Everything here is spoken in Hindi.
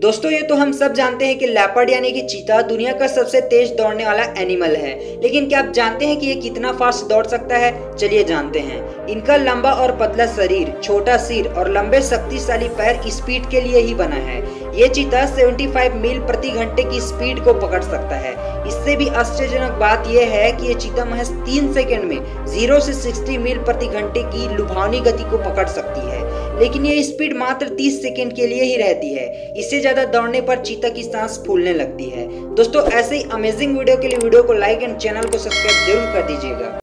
दोस्तों ये तो हम सब जानते हैं कि लेपर्ड यानी कि चीता दुनिया का सबसे तेज दौड़ने वाला एनिमल है, लेकिन क्या आप जानते हैं कि ये कितना फास्ट दौड़ सकता है? चलिए जानते हैं। इनका लंबा और पतला शरीर, छोटा सिर और लंबे शक्तिशाली पैर स्पीड के लिए ही बना है। ये चीता 75 मील प्रति घंटे की स्पीड को पकड़ सकता है। इससे भी आश्चर्यजनक बात यह है कि ये चीता महज 3 सेकंड में 0 से 60 मील प्रति घंटे की लुभावनी गति को पकड़ सकती है, लेकिन ये स्पीड मात्र 30 सेकंड के लिए ही रहती है। इससे ज़्यादा दौड़ने पर चीता की सांस फूलने लगती है। दोस्तों ऐसे ही अमेजिंग वीडियो के लिए वीडियो को लाइक एंड चैनल को सब्सक्राइब जरूर कर दीजिएगा।